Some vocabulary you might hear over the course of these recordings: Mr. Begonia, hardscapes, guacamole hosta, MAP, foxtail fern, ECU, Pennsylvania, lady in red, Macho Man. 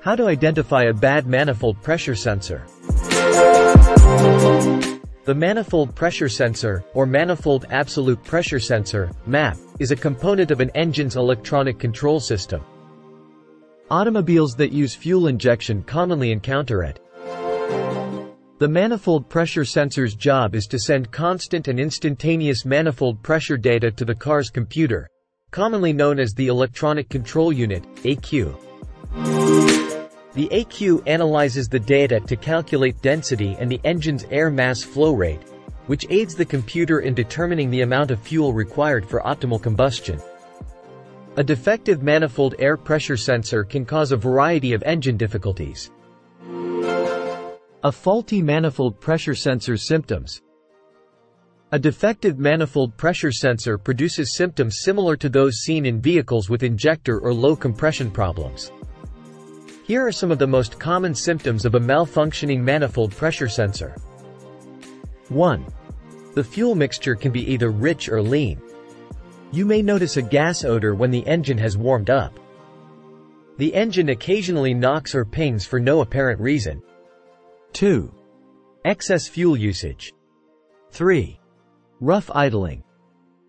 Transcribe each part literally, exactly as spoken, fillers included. How to identify a bad manifold pressure sensor. The manifold pressure sensor, or manifold absolute pressure sensor, MAP, is a component of an engine's electronic control system. Automobiles that use fuel injection commonly encounter it. The manifold pressure sensor's job is to send constant and instantaneous manifold pressure data to the car's computer, commonly known as the electronic control unit, E C U. The E C U analyzes the data to calculate density and the engine's air mass flow rate, which aids the computer in determining the amount of fuel required for optimal combustion. A defective manifold air pressure sensor can cause a variety of engine difficulties. A faulty manifold pressure sensor's symptoms. A defective manifold pressure sensor produces symptoms similar to those seen in vehicles with injector or low compression problems. Here are some of the most common symptoms of a malfunctioning manifold pressure sensor. one. The fuel mixture can be either rich or lean. You may notice a gas odor when the engine has warmed up. The engine occasionally knocks or pings for no apparent reason. two. Excess fuel usage. three. Rough idling.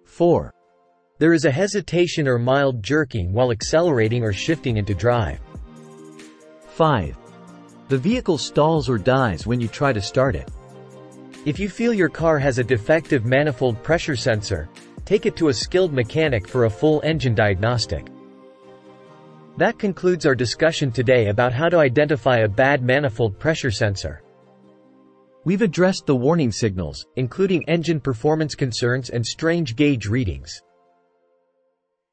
four. There is a hesitation or mild jerking while accelerating or shifting into drive. five. The vehicle stalls or dies when you try to start it. If you feel your car has a defective manifold pressure sensor, take it to a skilled mechanic for a full engine diagnostic. That concludes our discussion today about how to identify a bad manifold pressure sensor. We've addressed the warning signals, including engine performance concerns and strange gauge readings.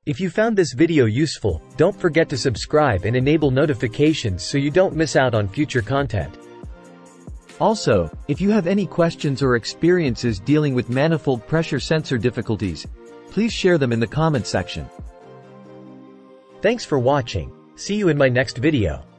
If you found this video useful, don't forget to subscribe and enable notifications so you don't miss out on future content. Also, if you have any questions or experiences dealing with manifold pressure sensor difficulties, please share them in the comment section. Thanks for watching. See you in my next video.